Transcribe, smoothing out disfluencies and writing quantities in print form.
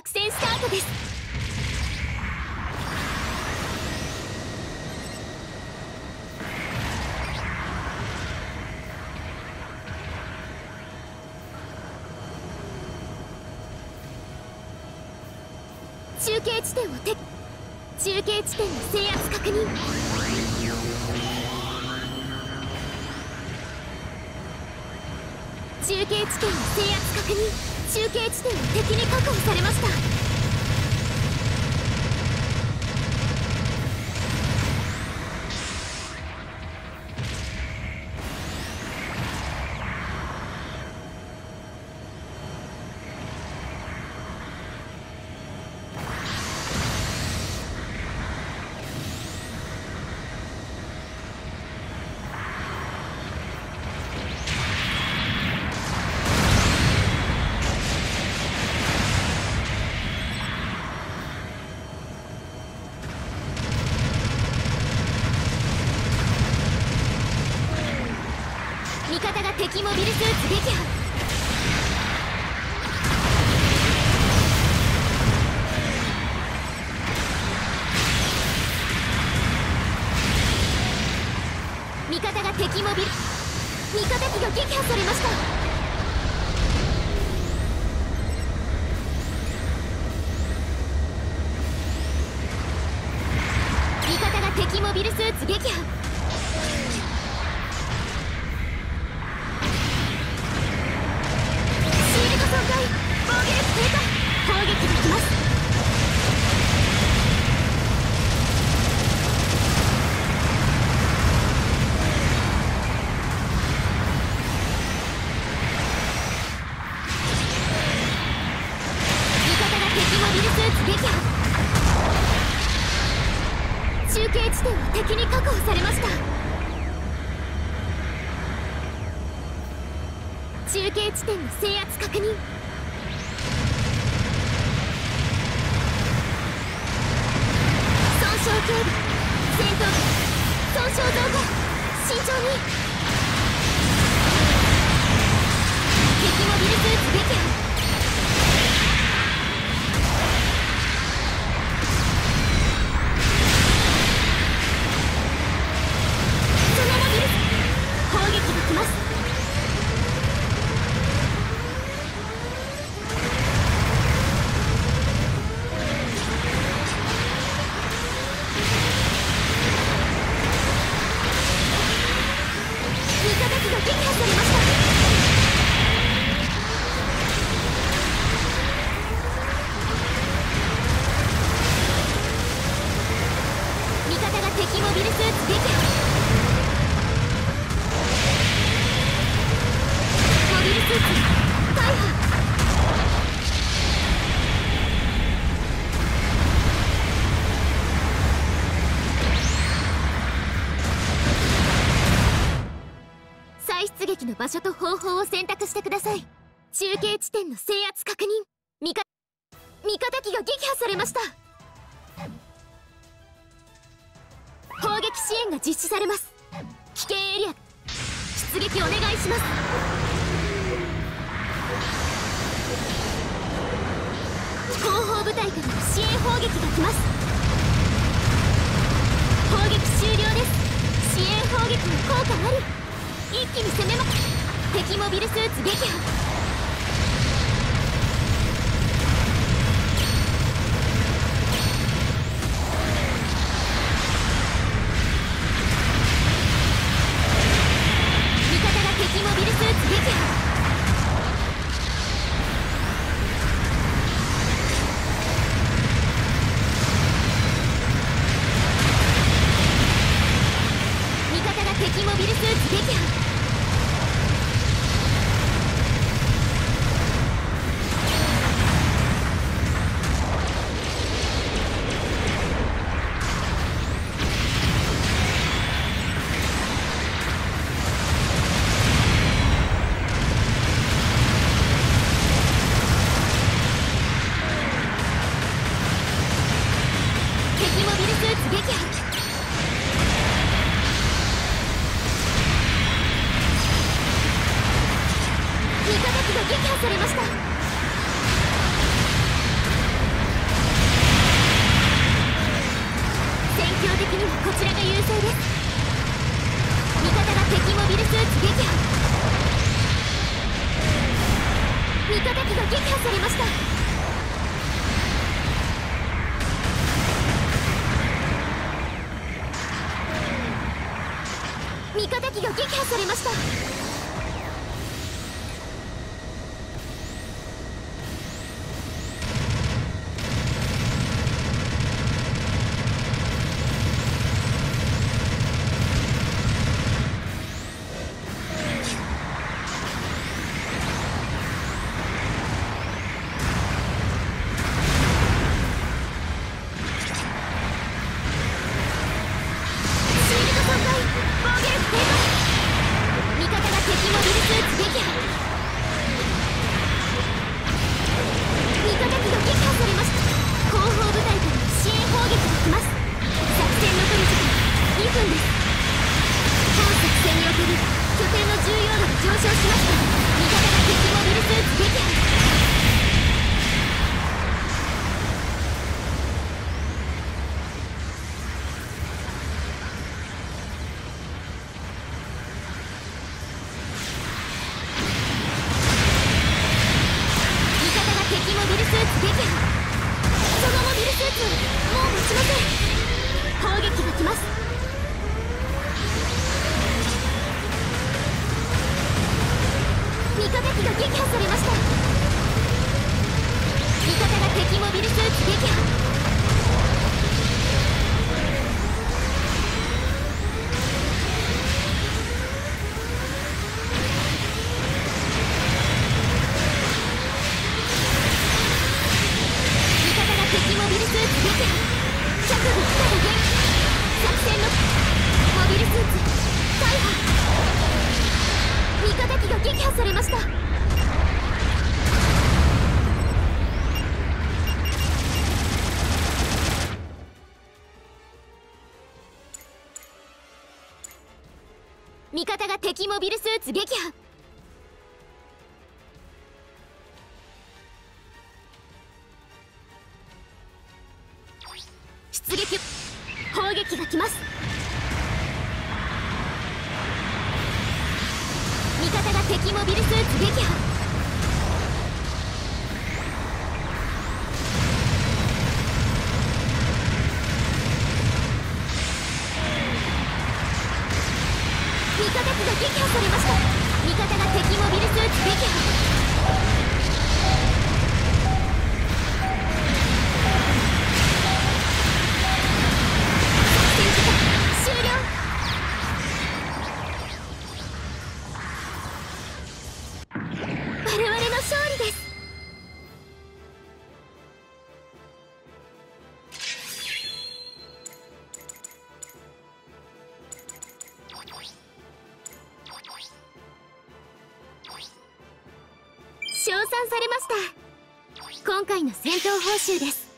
作戦スタートです。中継地点を撤去。中継地点の制圧確認。中継地点の制圧確認。中継地点は敵に確保されました。敵モビルスーツ撃破。味方が敵モビル、味方機が撃破されました。味方が敵モビルスーツ撃破。敵に確保されました。中継地点の制圧確認。損傷警備、戦闘機、損傷増加、慎重に。敵モビルスーツ撃破。場所と方法を選択してください。中継地点の制圧確認。味方機が撃破されました。砲撃支援が実施されます。危険エリア出撃お願いします。後方部隊から支援砲撃が来ます。砲撃終了です。支援砲撃の効果あり。一気に攻めます。敵モビルスーツ撃破。味方が敵モビルスーツ撃破。敵モビルスーツ撃破。敵モビルスーツ撃破。味方機が撃破されました。去りました。味方機が撃破されました。 味方が敵モビルスーツ撃破。出撃、砲撃が来ます。味方が敵モビルスーツ撃破。 称賛されました。今回の戦闘報酬です。